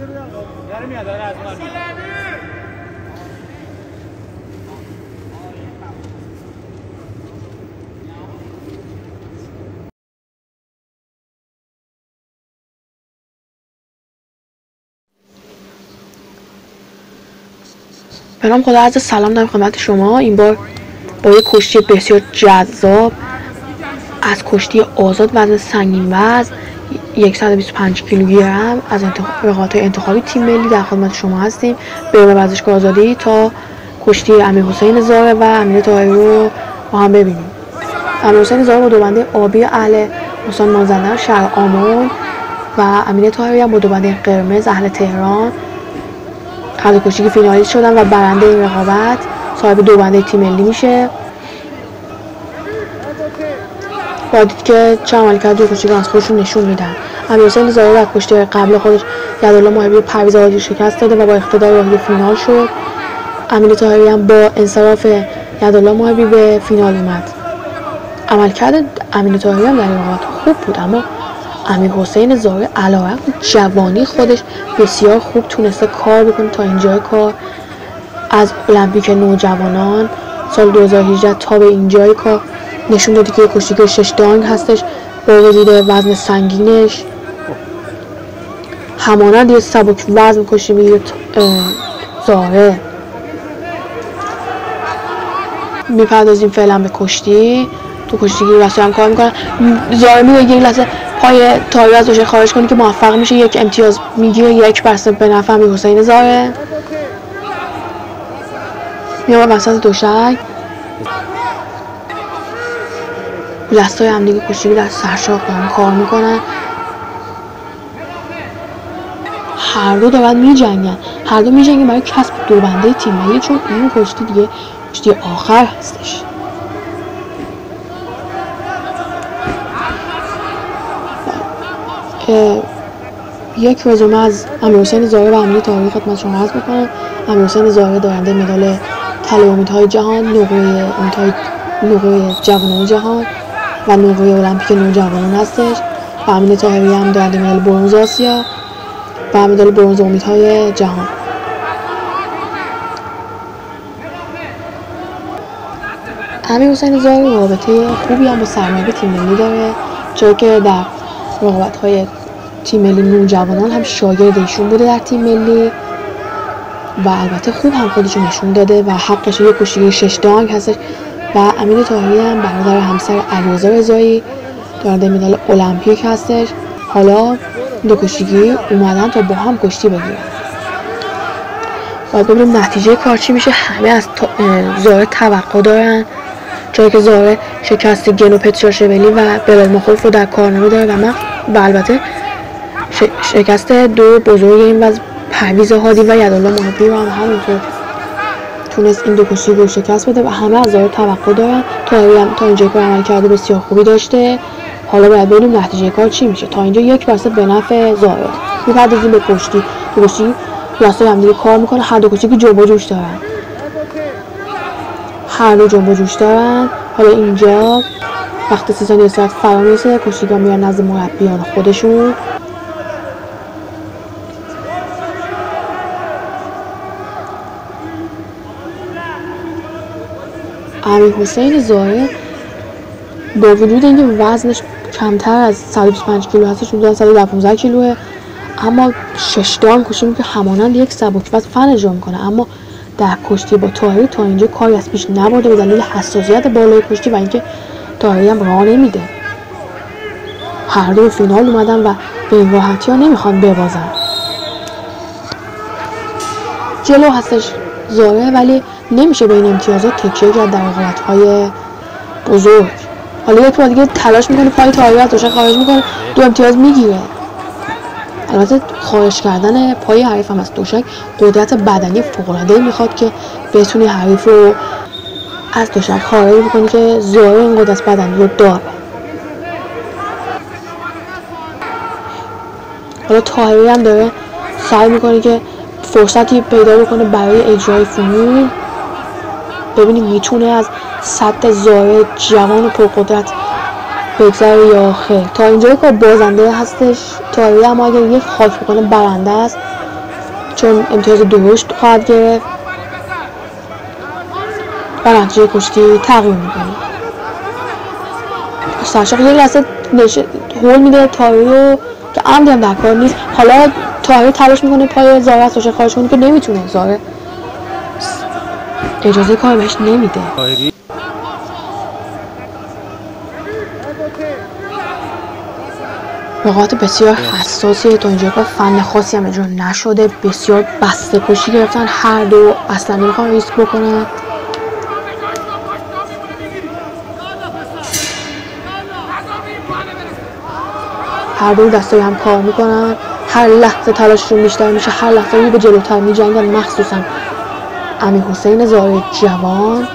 نرمیاد از من. به نام خدا، عرض سلام دارم خدمت شما. این بار با یک کشتی بسیار جذاب از کشتی آزاد وزن سنگین وزن 125 کیلوگرم از رقابت‌های انتخابی تیم ملی در خدمت شما هستیم. بریم ورزشگاه آزادی تا کشتی امیرحسین زارع و امیر توایی رو با هم ببینیم. امیرحسین زارع با دوبنده آبی اهل استان مازندران شهر آمون و امیر طاهری هم با دوبنده قرمز اهل تهران هر کشتی که فینالیست شدن و برنده این رقابت صاحب دوبنده تیم ملی میشه. با دید که چه عملکردی کشتی از خودشون نشون میدن. امیرحسین زارع در کشتی قبل خودش یدالله محبی پرویز عادی شکست داده و با اقتدار راهی فینال شد. امین طاهری هم با انصراف یدالله محبی به فینال اومد. عملکرد امین طاهری هم در این رقابت خوب بود، اما امیرحسین زارع علاوه جوانی خودش بسیار خوب تونسته کار بکنه تا اینجای کار. از المپیک نوجوانان سال 2018 تا به اینجای کار نشون دادی که کشتی که 6 دانگ هستش با وجود وزن سنگینش همانند یه سبک وزن کشتی میگیره. زارع میپردازیم فعلا به کشتی. تو کشتی گیری دستی هم کار میکنن. زارع میگه یک لحظه پای تایی از دوشه خارج کنی که موفق میشه. یک امتیاز میگیره، 1% به نفع امیرحسین زارع. میامه وسط دوشک دستای هم دیگه کشتی در سرشاخ دارن کار میکنن. هر دو دارن میجنگن، هر دو میجنگن برای کسب دوبنده تیم ملی، چون این کشتی دیگه کشتی آخر هستش. یک رزومه از امیرحسین زارع و امین طاهری خدمت شما عرض میکنم. امیرحسین زارع دارنده مدال طلا امیدهای جهان، نقره جوانان جهان و نقره المپیک نوجوانان هستش. و امین طاهری هم دارنده مدال برنز آسیا و مدال برنز امیدهای جهان. امیرحسین زارع رابطه خوبی هم با سرمربی تیم ملی داره، چون که در رقابت‌های تیم ملی نوجوانان هم شاگرد ایشون بوده در تیم ملی و البته خوب هم خودشون نشون داده و حقش یک کشتی 6 دانگ هستش. و امین طاهری هم برادر همسر علیرضا رضایی دارنده مدال المپیک هستش. حالا دو کشتیگی اومدن تا با هم کشتی بگیرن. باید ببینیم نتیجه کار چی میشه. همه از زارع توقع دارن، چون که زارع شکست گنو پتروشویلی و برلماخوف رو در کارنامه داره و البته شکست دو بزرگ این وز پرویز هادی و یدالله محبی رو هم همونطور تونست این دو کشتی رو شکست بده و همه از زارع توقع دارن. تا اینجا کار عمل کرده بسیار خوبی داشته. حالا باید ببینیم نتیجه کار چی میشه. تا اینجا 1% به نفع زارع. میپردازیم به کشتی. دو کشتی راستای همدیگه کار میکنه. هر دو کشتی که جنب و جوش دارن، هر دو جنب و جوش دارن. حالا اینجا وقت 3 ثانیه استراحت فرا میرسه، کشتی‌ها میرن نزد مربیان خودشون. امیرحسین زارع با وجود اینکه وزنش کمتر از 125 کیلو هستش، حدود 115 کیلوه، اما 6 دانگ کشتی میکنه که همانند یک سبک وزن فن اجرا میکنه. اما در کشتی با طاهری تا اینجا کاری از پیش نبرده به دلیل حساسیت بالای کشتی و اینکه طاهری هم راه نمیده. هر دو فینال اومدن و به این راحتی ها نمیخوان ببازن. جلو هستش زارع، ولی نمیشه به این امتیازات تکیه کرد در رقابت‌های بزرگ. حالا یک بار دیگه تلاش میکنه، پای طاهری از دوشک خارج میکنه، 2 امتیاز میگیره. البته خارج کردن پای حریف هم از دوشک قدرت بدنی فوق‌العاده میخواد که بتونی حریف رو از دوشک خارج بکنی که زارع این قدرت بدنی رو داره. حالا طاهری هم داره سعی میکنه که فرصتی پیدا بکنه برای اجرای فنون. ببینیم میتونه از سد زارع جوان و پرقدرت بگذره یا خیر. تا اینجا که بازنده هستش طاهری، اما اگر یک خاک بکنه برنده است. چون امتیاز 2 هشت خواهد گرفت و نتیجه کشتی تغییر میکنه. سرشاق یک لحظه هول میده تاهی رو که عمدی هم در کار نیست. حالا تاهی تلاش میکنه پای زارع از سرشاق خارج کنه که نمیتونه. زارع اجازه کار بهش نمیده. نقاط بسیار حساسیه تا اینجا که فن خاصی هم اجرا نشده. بسیار بسته کشی گرفتن هر دو، اصلا نمیخوان ریسک بکنن. هر دو دستایی هم کار میکنن، هر لحظه تلاششون بیشتر میشه، هر لحظه رو به جلوتر میجنگن. مخصوصا امیرحسین زارع جوان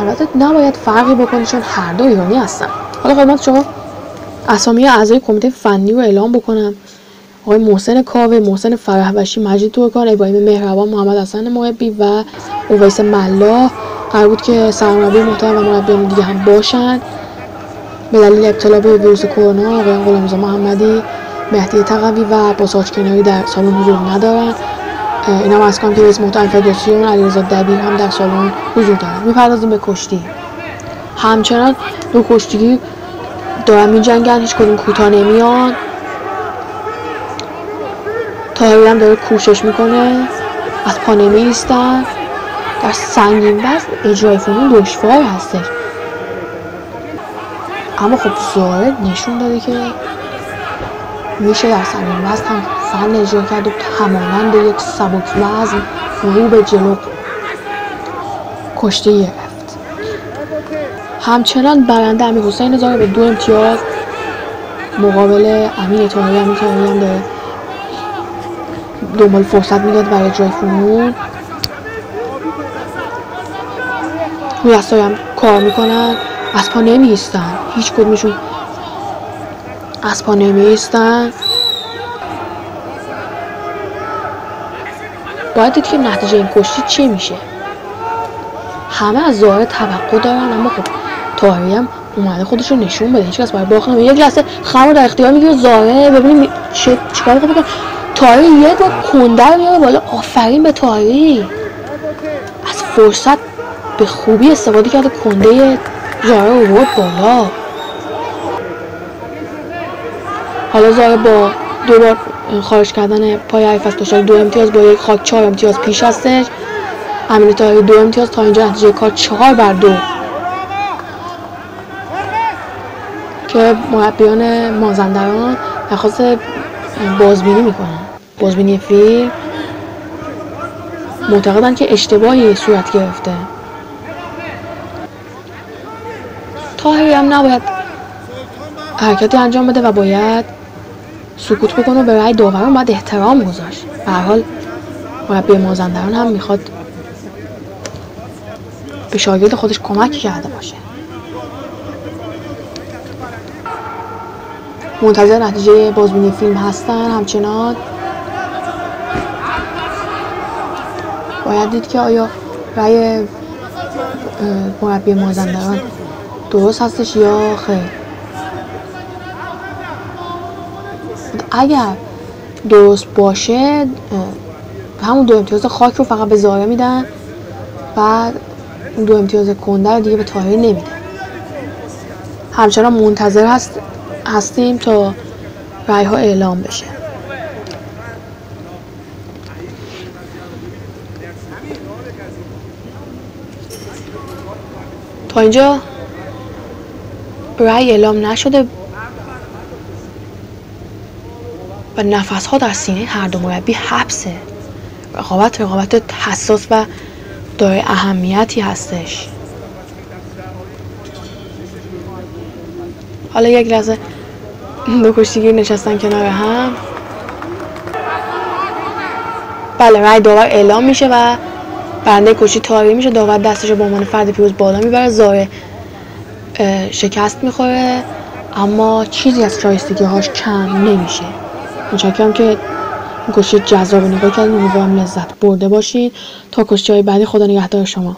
البته نباید فرقی بکنه چون هر دو ایرانی هستن. حالا خدمت شما اسامی اعضای کمیته فنی رو اعلام بکنم. آقای محسن کاوی، محسن فره بشی، مجید تورکان، ابراهیم مهربان، محمدحسن محبی و اوویس ملا قرار بود که سرمربی محترم و مربیان دیگه هم باشن. به دلیل ابتلا به ویروس کرونا آقای غلامرضا محمدی، مهدی تقوی و عباس حاج‌کنایی در سالن حضور ندارن. اینا هم از کمیته رئیس محترم فدراسیون علیرضا دبیر هم در سالن حضور دارن. می‌پردازیم به کشتی. همچنان دو کشتیگی دارن می جنگن، هیچ کدوم کوتاه نمیان. طاهری هم داره کوشش میکنه، از پا نمی ایستن. در سنگین وزن اجرای فنون دشوار هستش، اما خب زارع نشون داده که میشه در سنگین وزن هم فن اجرا کرد و تماماً به یک سبک وزن رو به جلو کشتیه. همچنان برنده امیرحسین زارع به 2 امتیاز مقابل امین طاهری. امین طاهری هم داره دنبال فرصت میگرد برای اجرای فنون. روی دستایی هم کار میکنن، از پا نمی ایستن، هیچ کدومشون از پا نمی ایستن. باید دید که نتیجه این کشتی چی میشه. همه از زارع توقع دارن، اما خب طاهری هم اومده خودش رو نشون بده، هیچ کس برای باخت نمیاد. یک لحظه خمو در اختیار میگیره زارع، ببینیم چیکار میخواد بکنه. طاهری یه بار کندر میاره بالا. آفرین به طاهری، از فرصت به خوبی استفاده کرد و کنده زارع رو برد بالا. حالا زارع با 2 بار خارج کردن پای حریف از تشک 2 امتیاز با یک خاک 4 امتیاز پیش هستش. امیر توایی 2 امتیاز. تا اینجا نتیجه کار 4-2 که مربیان مازندران درخواست بازبینی میکنن. بازبینی فیلم معتقدن که اشتباهی صورت گرفته. طاهری هم نباید حرکتی انجام بده و باید سکوت بکنه و به رأی داوران باید احترام گذاشت. به هر حال مربی مازندران هم میخواد به شاگرد خودش کمک کرده باشه. منتظر نتیجه بازبینی فیلم هستن. همچنان باید دید که آیا رأی مربی مازندران درست هستش یا خیر. اگر درست باشه همون 2 امتیاز خاک رو فقط به زارع میدن و 2 امتیاز کنده رو دیگه به طاهری نمیده. همچنان منتظر هستیم تا رأی ها اعلام بشه. تا اینجا رأی اعلام نشده و نفس ها در سینه هر دو مربی حبسه. رقابت حساس و داره اهمیتی هستش. حالا یک لحظه دو کشتیگیر نشستن کنار هم. بله، رأی داور اعلام میشه و برنده کشتی طاهری میشه. داور دستش رو به عنوان فرد پیروز بالا میبره. زارع شکست میخوره اما چیزی از شایستگی هاش کم نمیشه. متشکرم که کشتی جذاب نگاه کردید. امیدوارم لذت برده باشین. تا کشتی های بعدی خدا نگهدار شما.